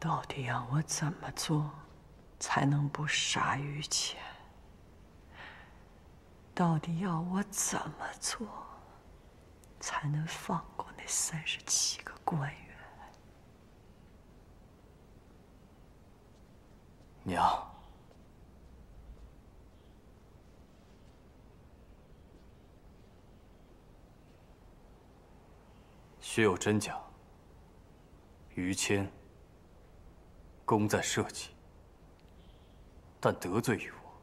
到底要我怎么做才能不傻于前？到底要我怎么做才能放过那37个官员？娘。 薛有贞讲，于谦功在社稷，但得罪于我，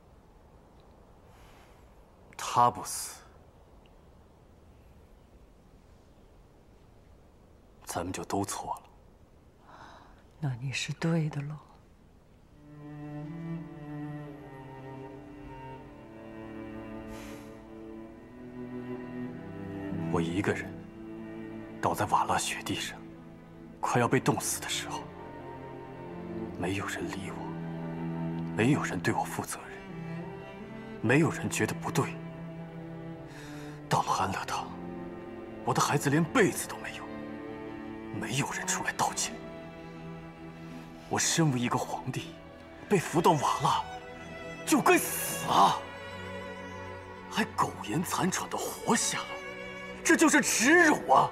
他不死，咱们就都错了。那你是对的喽。 我一个人倒在瓦剌雪地上，快要被冻死的时候，没有人理我，没有人对我负责任，没有人觉得不对。到了安乐堂，我的孩子连被子都没有，没有人出来道歉。我身为一个皇帝，被扶到瓦剌，就该死啊！还苟延残喘地活下来。 这就是耻辱啊，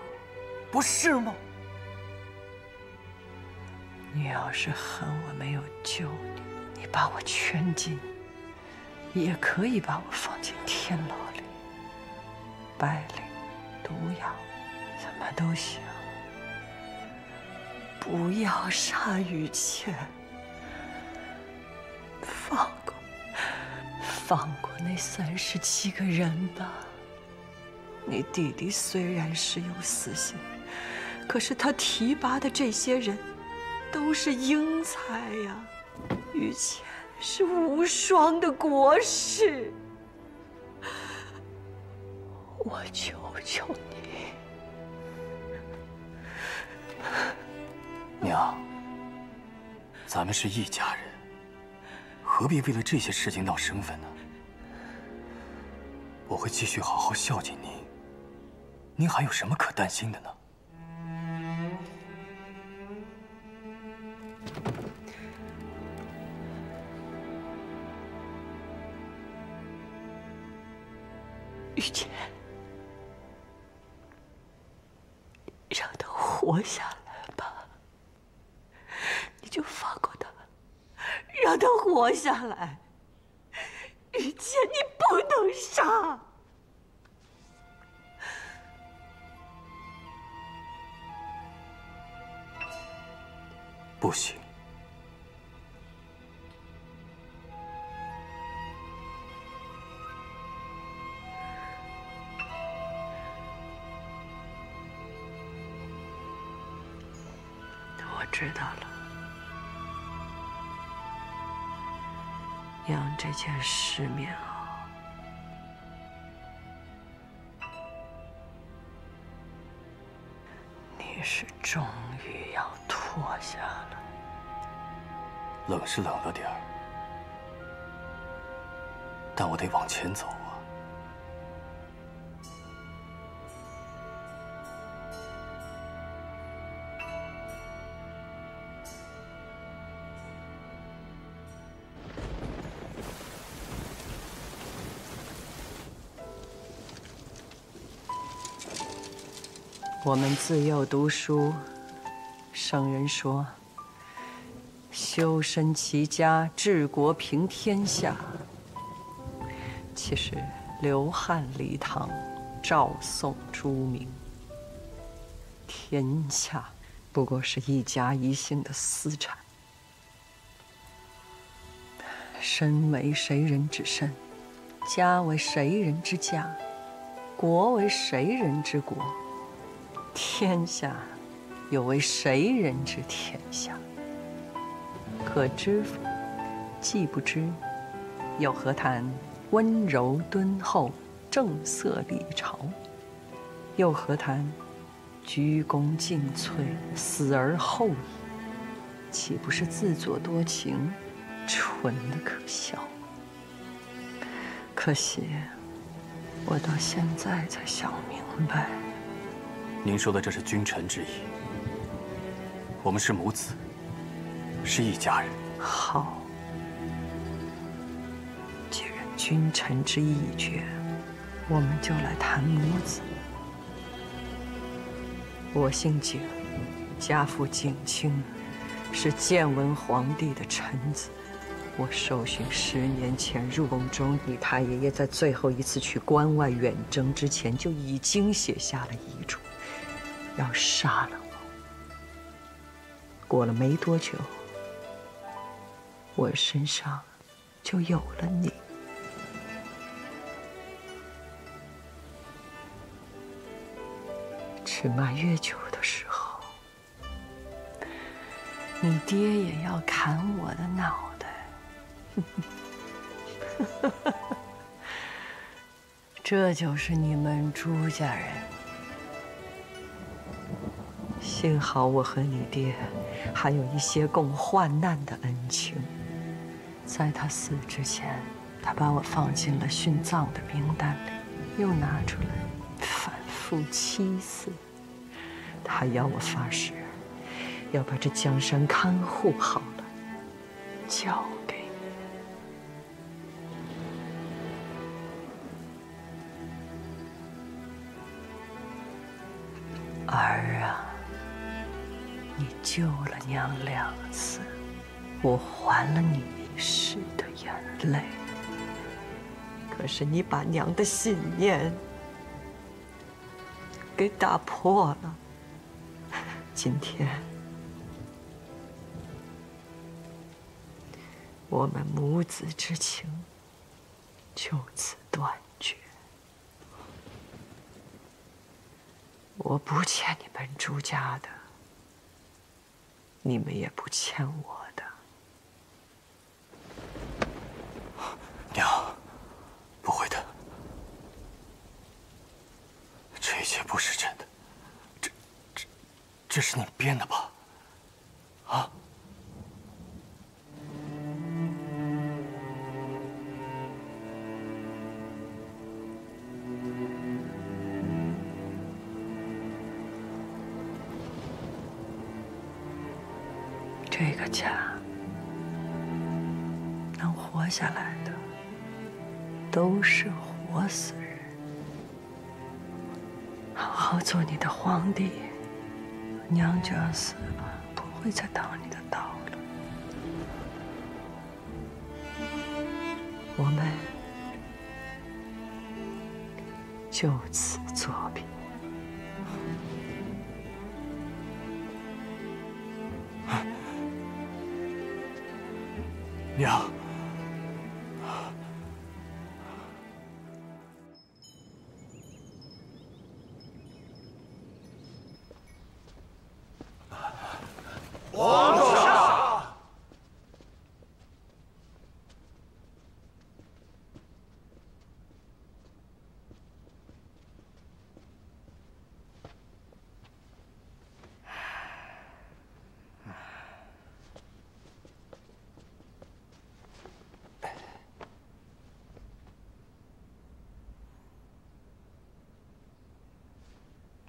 不是吗？你要是恨我没有救你，你把我圈禁，也可以把我放进天牢里，白绫、毒药，什么都行。不要杀于谦，放过那37个人吧。 你弟弟虽然是有私心，可是他提拔的这些人，都是英才呀。于谦是无双的国士，我求求你，娘，咱们是一家人，何必为了这些事情闹生分呢？我会继续好好孝敬您。 您还有什么可担心的呢？于谦，让他活下来吧，你就放过他，让他活下来。于谦，你不能杀！ 不行，我知道了。养这件石棉袄，你是终于要脱下了。 冷是冷了点儿，但我得往前走啊！我们自幼读书，圣人说。 修身齐家，治国平天下。其实，刘汉、李唐、赵、宋、朱、明，天下不过是一家一姓的私产。身为谁人之身，家为谁人之家，国为谁人之国，天下又为谁人之天下。 可知否？既不知，又何谈温柔敦厚、正色礼朝？又何谈鞠躬尽瘁、死而后已？岂不是自作多情，蠢得可笑？可惜，我到现在才想明白。您说的这是君臣之义，我们是母子。是一家人。好，既然君臣之义已决，我们就来谈母子。我姓景，家父景清，是建文皇帝的臣子。 我受训10年前入宫中，你太爷爷在最后一次去关外远征之前就已经写下了遗嘱，要杀了我。过了没多久，我身上就有了你。吃满月酒的时候，你爹也要砍我的脑。 这就是你们朱家人。幸好我和你爹还有一些共患难的恩情。在他死之前，他把我放进了殉葬的名单里，又拿出来反复7次。他要我发誓，要把这江山看护好了，交给。 儿啊，你救了娘2次，我还了你1世的眼泪。可是你把娘的信念给打破了。今天，我们母子之情就此断绝。 我不欠你们朱家的，你们也不欠我的。娘，不会的，这一切不是真的，这是你编的吧？啊？这个家能活下来的，都是活死人。好好做你的皇帝，娘就要死了，不会再挡你的道了。我们就此作别。 娘，皇上，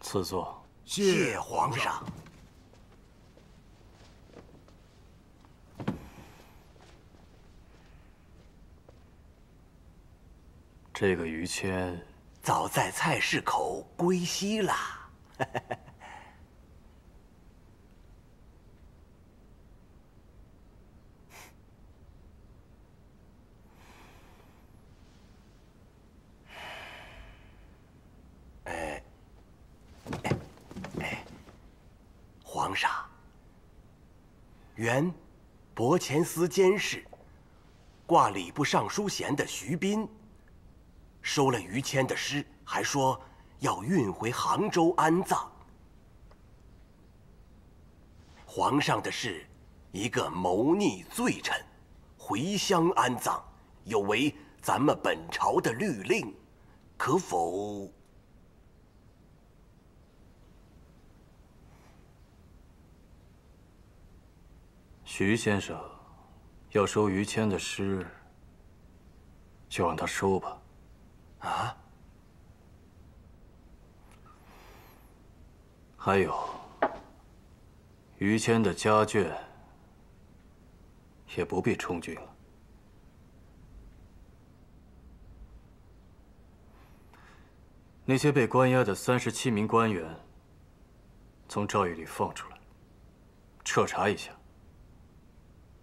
赐座。谢皇上。这个于谦早在菜市口归西了。原博前司监事，挂礼部尚书衔的徐斌，收了于谦的尸，还说要运回杭州安葬。皇上的是一个谋逆罪臣，回乡安葬有违咱们本朝的律令，可否？ 徐先生要收于谦的尸，就让他收吧。啊！还有，于谦的家眷也不必充军了。那些被关押的37名官员，从诏狱里放出来，彻查一下。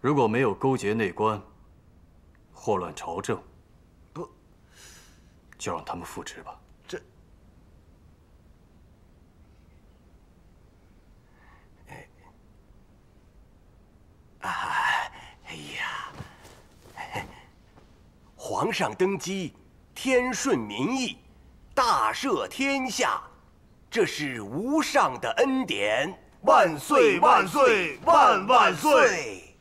如果没有勾结内官、祸乱朝政，不，就让他们复职吧。 啊，哎呀！皇上登基，天顺民意，大赦天下，这是无上的恩典，万岁万岁万万岁！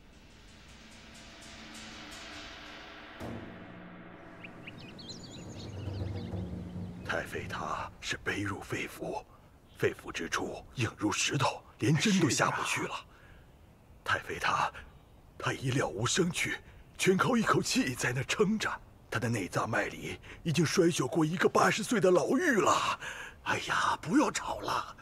太妃她是悲入肺腑，肺腑之处硬如石头，连针都下不去了。 太妃她已了无生趣，全靠一口气在那撑着。她的内脏脉里已经衰朽过一个80岁的老妪了。哎呀，不要吵了，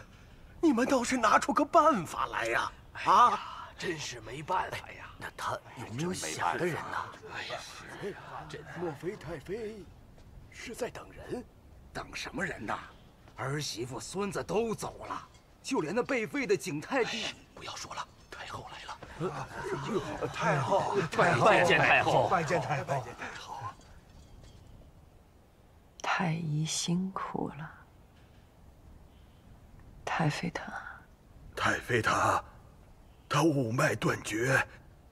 你们倒是拿出个办法来呀！啊，真是没办法呀。那他有没有想的人呢？哎呀，是啊，莫非太妃是在等人？等什么人呐？儿媳妇、孙子都走了，就连那被废的景泰帝……不要说了。 太后来了！太后，拜见太后，拜见太后，拜见太后。太医辛苦了，太妃她，她五脉断绝，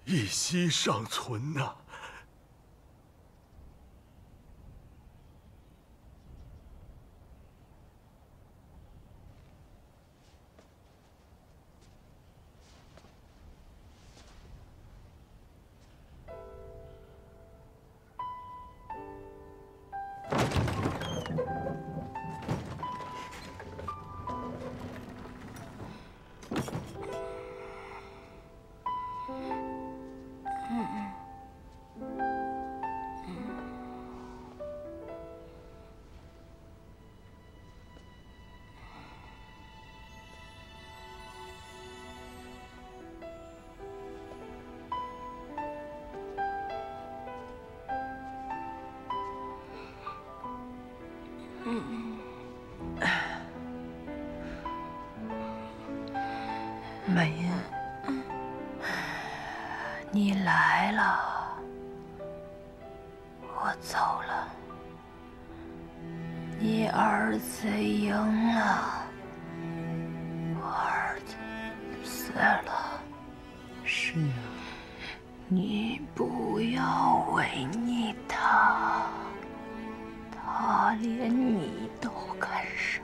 一息尚存呐。满音，你来了，我走了，你儿子赢了，我儿子死了。是啊，你不要违逆他，他连你都敢杀，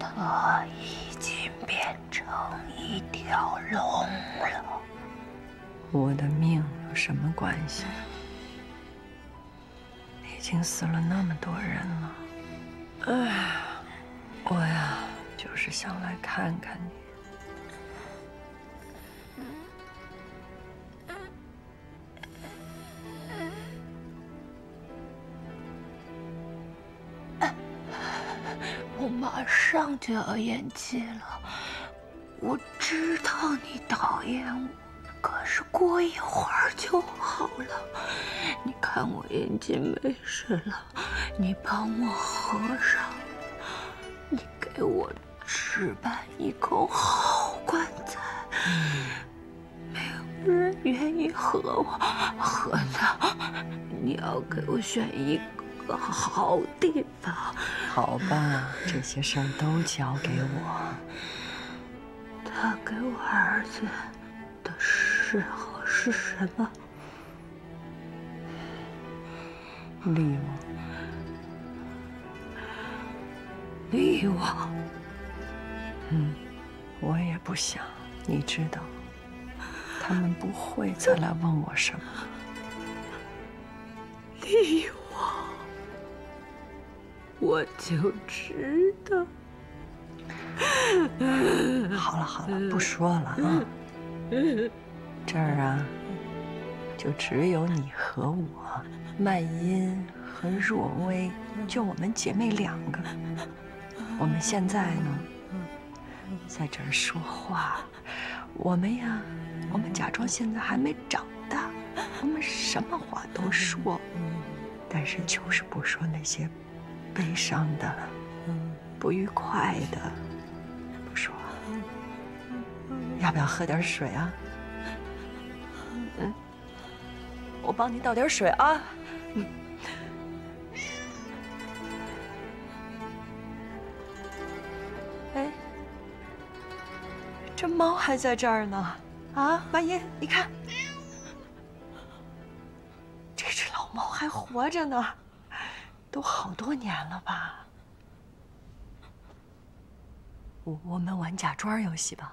他已经变成一条龙了。我的命有什么关系？已经死了那么多人了。哎呀，我呀，就是想来看看你。 马上就要咽气了，我知道你讨厌我，可是过一会儿就好了。你看我眼睛没事了，你帮我合上，你给我置办一口好棺材。没有人愿意和我合呢，你要给我选一个。 好地方，好吧，这些事儿都交给我。他给我儿子的嗜好是什么？利王，利王。嗯，我也不想，你知道，他们不会再来问我什么。利王。 我就知道。好了好了，不说了啊。这儿啊，就只有你和我，曼音和若薇，就我们姐妹两个。我们现在呢，在这儿说话，我们呀，我们假装现在还没长大，我们什么话都说，但是就是不说那些悲伤的、不愉快的，不说。要不要喝点水啊？嗯，我帮你倒点水啊。嗯。 这猫还在这儿呢，啊，婉莹，你看，这只老猫还活着呢，都好多年了吧？我们玩假庄游戏吧。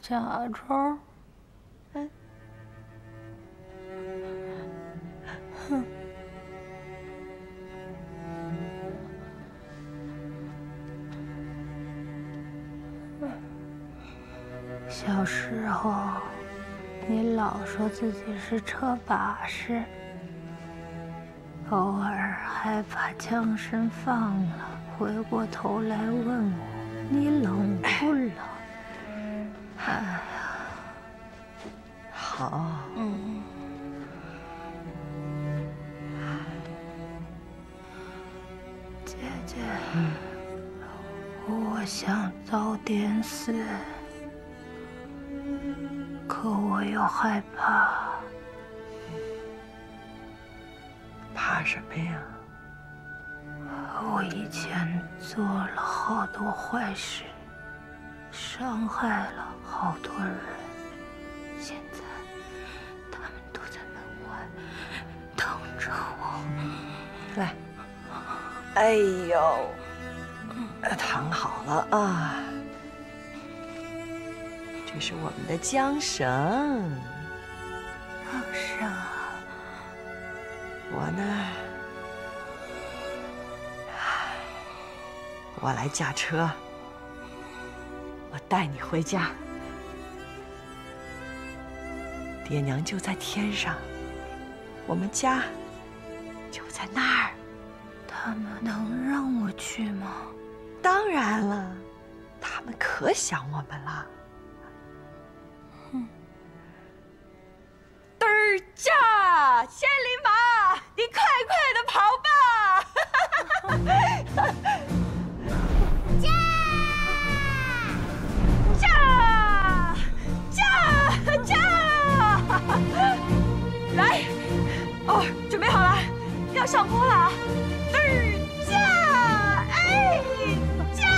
假庄？嗯。哼。 小时候，你老说自己是车把式，偶尔还把缰绳放了，回过头来问我：“你冷不冷？”哎呀，好，嗯，姐姐，我想早点死。 可我又害怕，怕什么呀？我以前做了好多坏事，伤害了好多人。现在他们都在门外等着我。来，哎呦，躺好了啊。 这是我们的缰绳，缰绳。我呢，我来驾车，我带你回家。爹娘就在天上，我们家就在那儿。他们能让我去吗？当然了，他们可想我们了。 驾，千里马，你快快的跑吧！驾驾驾驾！来，哦，准备好了，要上坡了啊！驾，哎，驾！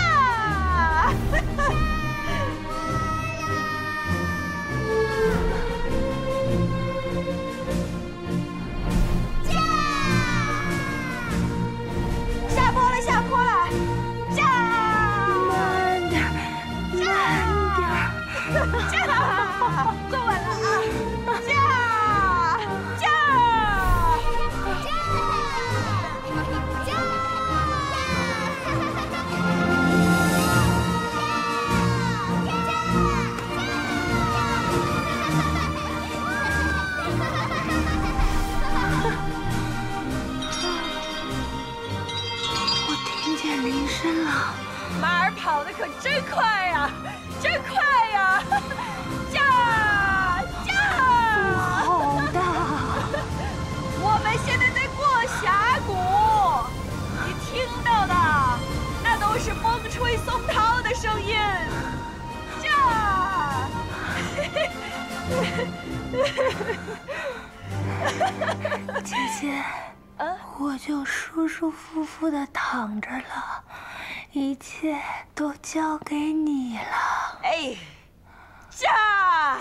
姐姐，我就舒舒服服的躺着了，一切都交给你了。哎，驾！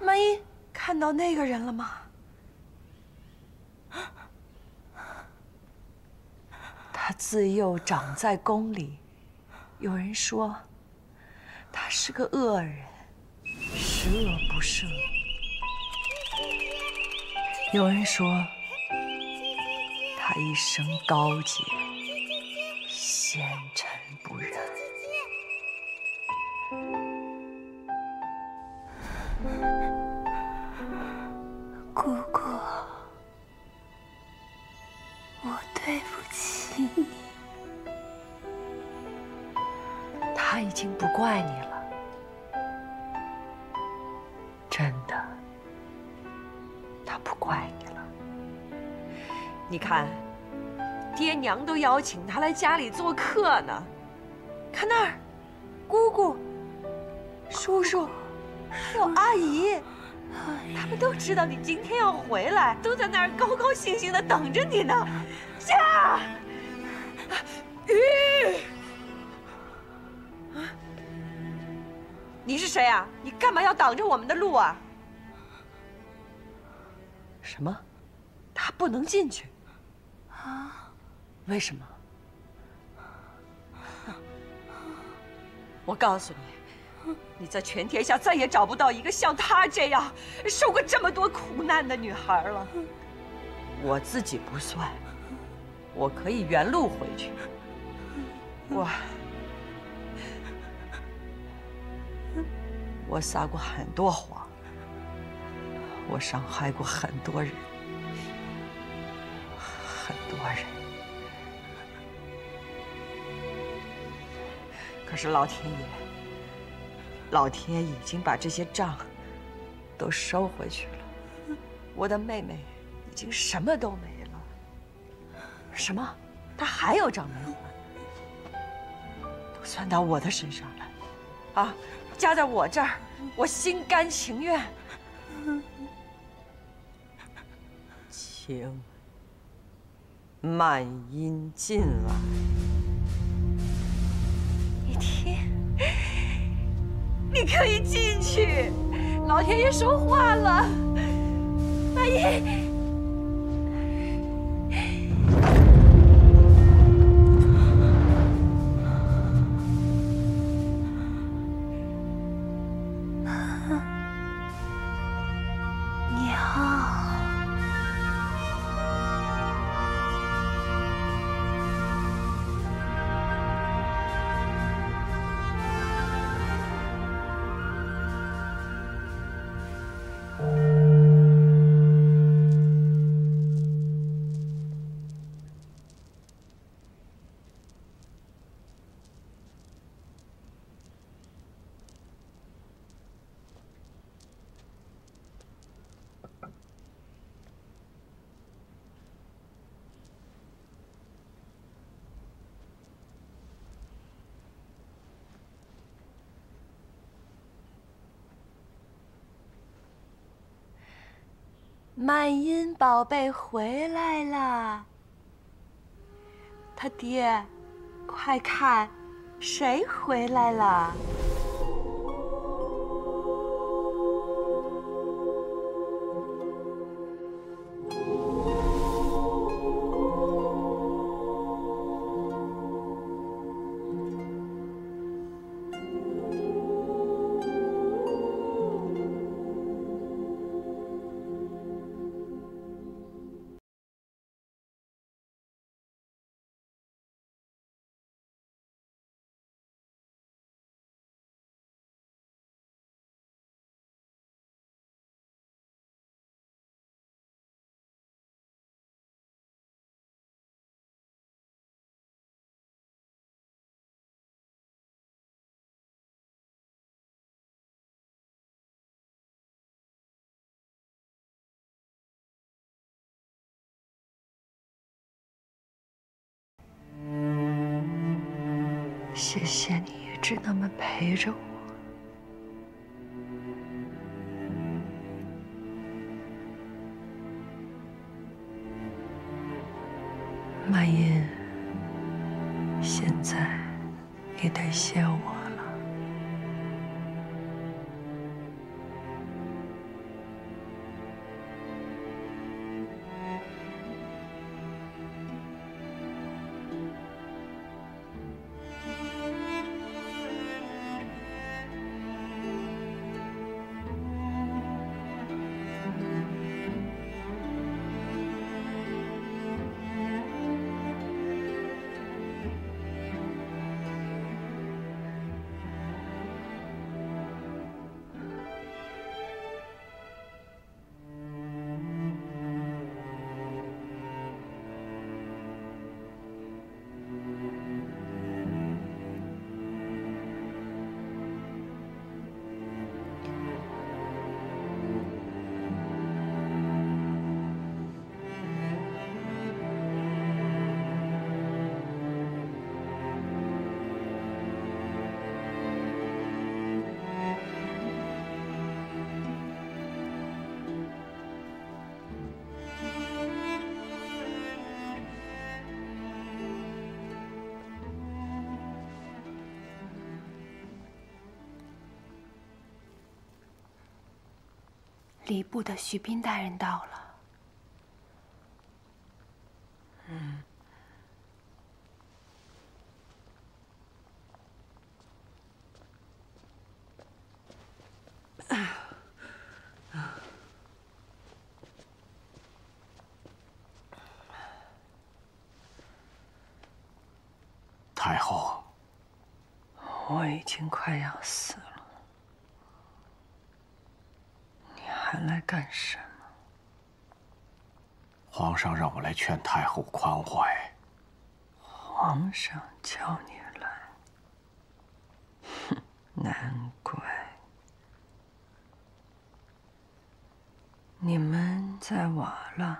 曼一，看到那个人了吗？他自幼长在宫里，有人说他是个恶人。 十恶不赦。有人说，他一生高洁，纤尘不染。姑姑，我对不起你。他已经不怪你了，真的，他不怪你了。你看，爹娘都邀请他来家里做客呢。看那儿，姑姑、叔叔，还有阿姨，他们都知道你今天要回来，都在那儿高高兴兴的等着你呢。下雨。 你是谁啊？你干嘛要挡着我们的路啊？什么？他不能进去？啊？为什么？我告诉你，你在全天下再也找不到一个像她这样受过这么多苦难的女孩了。我自己不算，我可以原路回去。我撒过很多谎，我伤害过很多人，很多人。可是老天爷，老天已经把这些账都收回去了。我的妹妹已经什么都没了。什么？她还有账没还？都算到我的身上了，啊！ 加在我这儿，我心甘情愿。请曼音进来。你听，你可以进去。老天爷说话了，阿姨。 曼音宝贝回来啦！他爹，快看，谁回来了？谢谢你一直那么陪着我。礼部的许斌大人到了。嗯。 太后，我已经快要死了，你还来干什么？皇上让我来劝太后宽怀。皇上叫你来，哼，难怪。 你们在瓦剌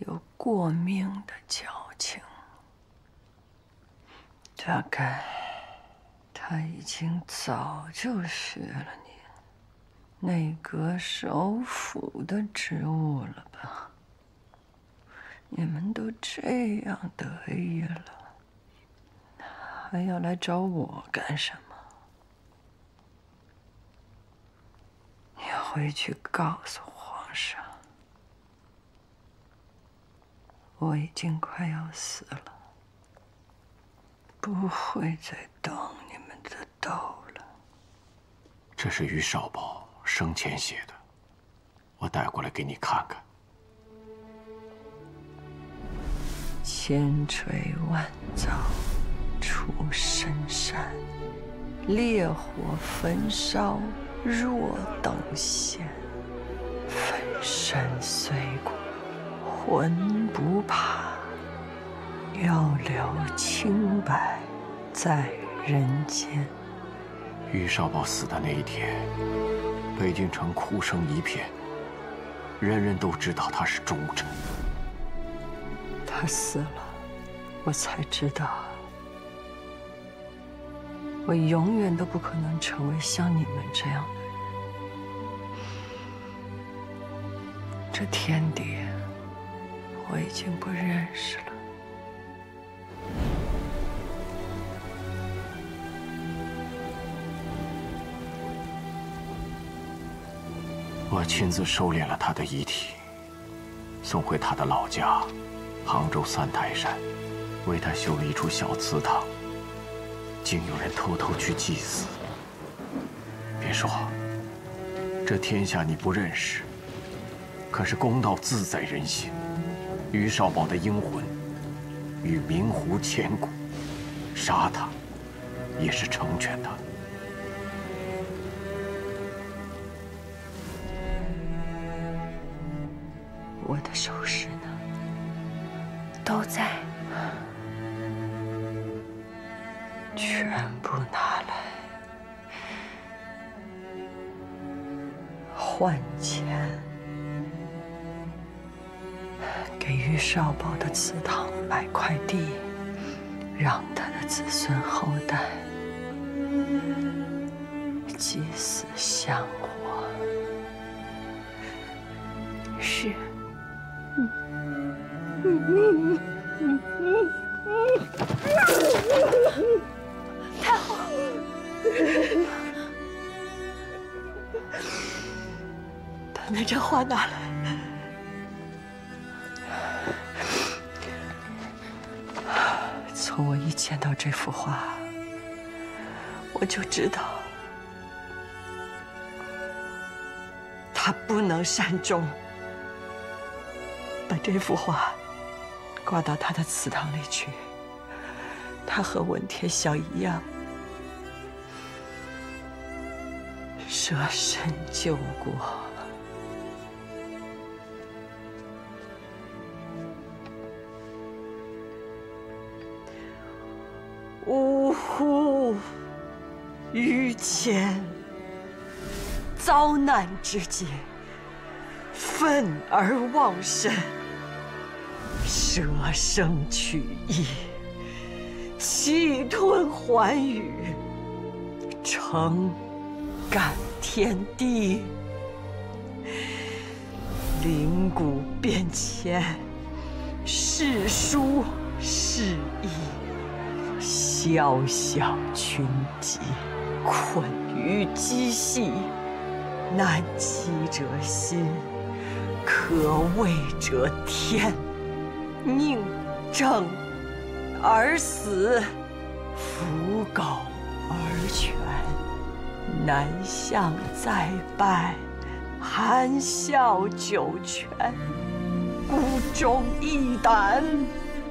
有过命的交情，大概他已经早就学了你内阁首辅的职务了吧？你们都这样得意了，还要来找我干什么？ 你回去告诉皇上，我已经快要死了，不会再等你们的斗了。这是于少保生前写的，我带过来给你看看。千锤万凿出深山，烈火焚烧。 若等闲，粉身碎骨，魂不怕。要留清白在人间。于少保死的那一天，北京城哭声一片，人人都知道他是忠臣。他死了，我才知道。 我永远都不可能成为像你们这样的人。这天地，我已经不认识了。我亲自收敛了他的遗体，送回他的老家，杭州三台山，为他修了一处小祠堂。 竟有人偷偷去祭祀。别说，这天下你不认识，可是公道自在人心。于少保的英魂与明湖千古，杀他也是成全他。我的首饰呢？都在。 全部拿来换钱，给于少保的祠堂买块地，让他的子孙后代祭祀香火。是。太后，把那张画拿来。从我一见到这幅画，我就知道，他不能善终。把这幅画挂到他的祠堂里去。 他和文天祥一样，舍身救国。呜呼！于谦，遭难之际，愤而忘身，舍生取义。 气吞寰宇，诚感天地，灵骨变迁，世书世义，宵小群集，困于机隙，难欺者心，可畏者天。宁正而死，刍狗而犬。南向再拜，含笑九泉。孤忠义胆，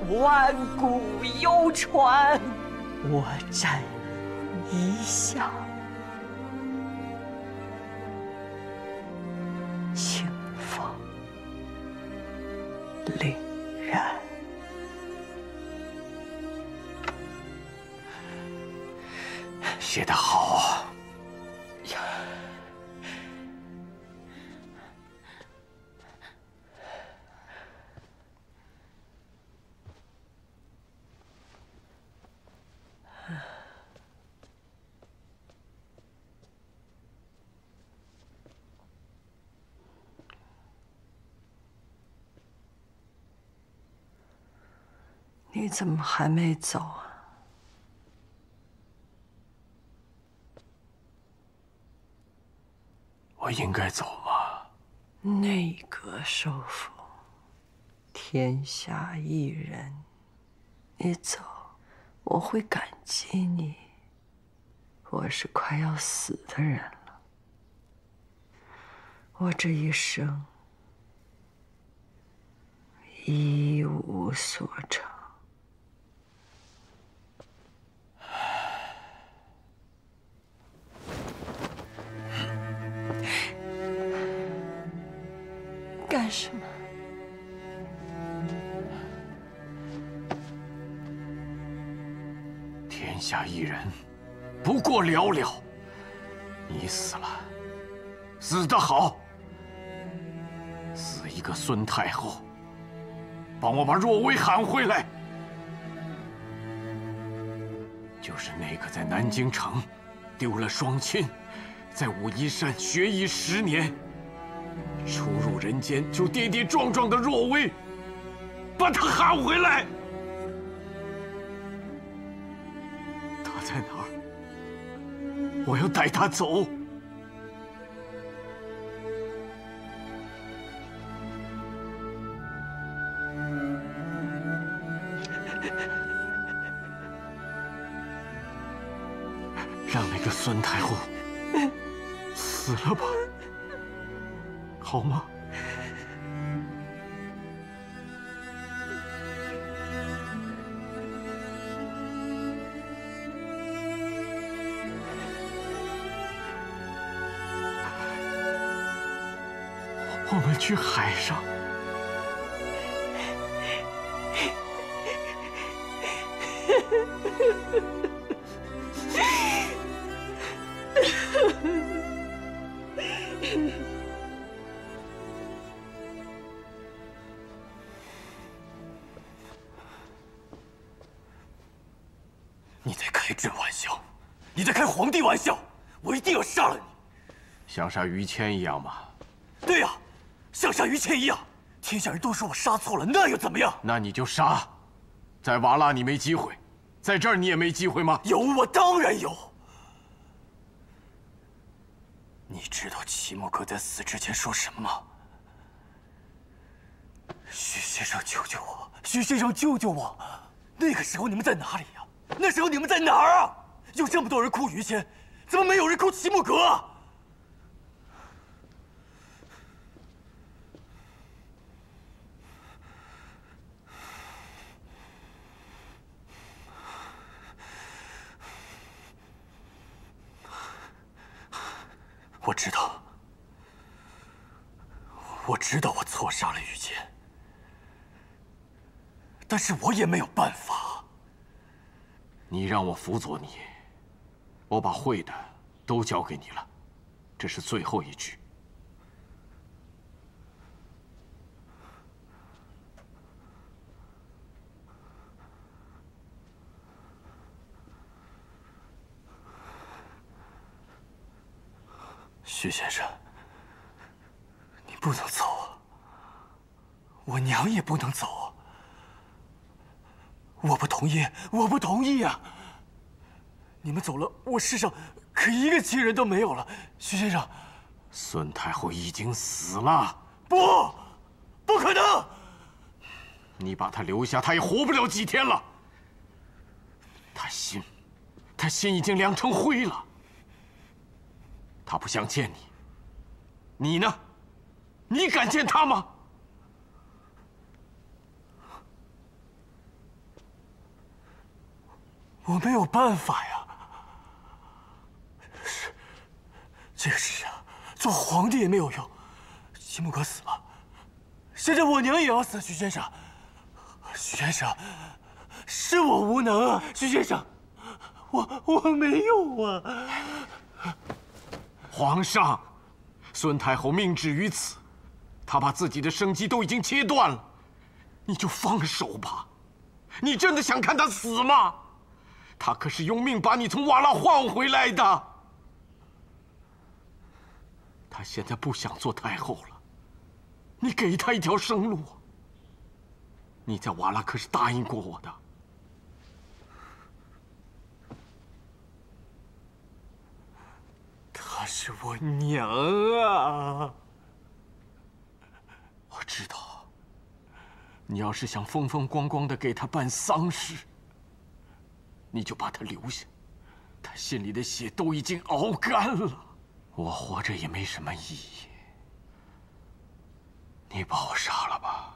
万古犹传。我朕一笑。 清风凛然，写得好啊！你怎么还没走啊？我应该走吗？内阁收复，天下一人。你走，我会感激你。我是快要死的人了，我这一生一无所成。 干什么？天下一人，不过寥寥。你死了，死得好，死一个孙太后。帮我把若薇喊回来，就是那个在南京城丢了双亲，在武夷山学医10年。 初入人间就跌跌撞撞的若薇，把她喊回来。她在哪儿？我要带她走。让那个孙太后死了吧。 好吗？我们去海上。 玩笑，我一定要杀了你，像杀于谦一样吗？对呀，像杀于谦一样。天下人都说我杀错了，那又怎么样？那你就杀，在瓦剌你没机会，在这儿你也没机会吗？有，我当然有。你知道齐墨哥在死之前说什么吗？徐先生，救救我！徐先生，救救我！那个时候你们在哪里呀？那时候你们在哪儿啊？ 有这么多人哭于谦，怎么没有人哭齐木格啊？我知道我错杀了于谦，但是我也没有办法。你让我辅佐你。 我把会的都交给你了，这是最后一局。徐先生，你不能走啊，我娘也不能走啊！我不同意，我不同意啊！ 你们走了，我世上可一个亲人都没有了。徐先生，孙太后已经死了。不，不可能！你把她留下，她也活不了几天了。她心已经凉成灰了。她不想见你，你呢？你敢见她吗？ 我没有办法呀，是这个世上做皇帝也没有用，秦穆可死了，现在我娘也要死。徐先生，徐先生，是我无能啊，徐先生，我没用啊。皇上，孙太后命至于此，她把自己的生机都已经切断了，你就放手吧。你真的想看她死吗？ 他可是用命把你从瓦剌换回来的。他现在不想做太后了，你给他一条生路。你在瓦剌可是答应过我的。她是我娘啊！我知道，你要是想风风光光的给她办丧事。 你就把他留下，他心里的血都已经熬干了。我活着也没什么意义，你把我杀了吧。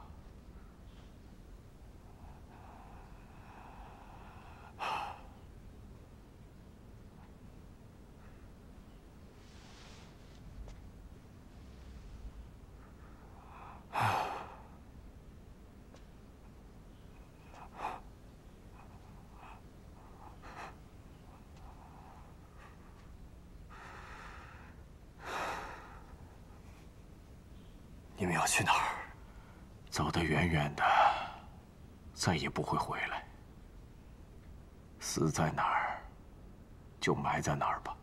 你们要去哪儿？走得远远的，再也不会回来。死在哪儿，就埋在哪儿吧。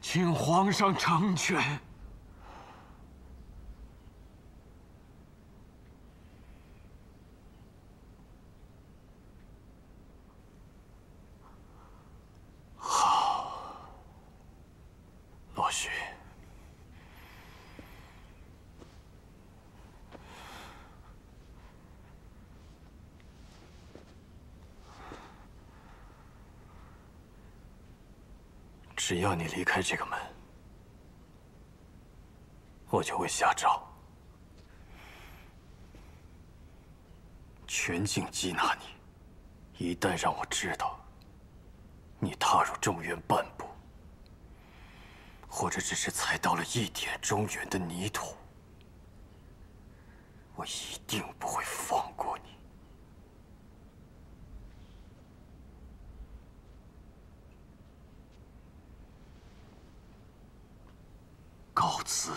请皇上成全。好，洛许。 只要你离开这个门，我就会下诏，全境缉拿你。一旦让我知道你踏入中原半步，或者只是踩到了一点中原的泥土，我一定不会放过你。 告辞。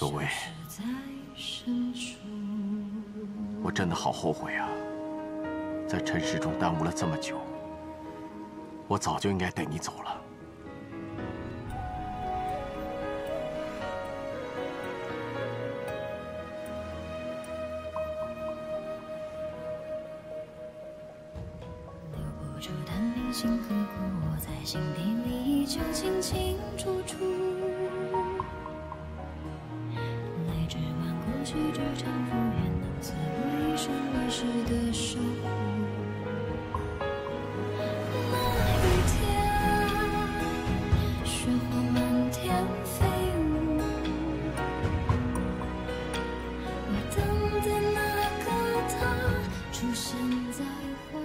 各位，我真的好后悔啊，在尘世中耽误了这么久。我早就应该带你走了。 心底里就清清楚楚，来自万古曲折长赋，愿能自我一生一世的守护。有一天，雪花满天飞舞，我等的那个他出现在花。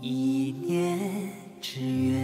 一念之缘。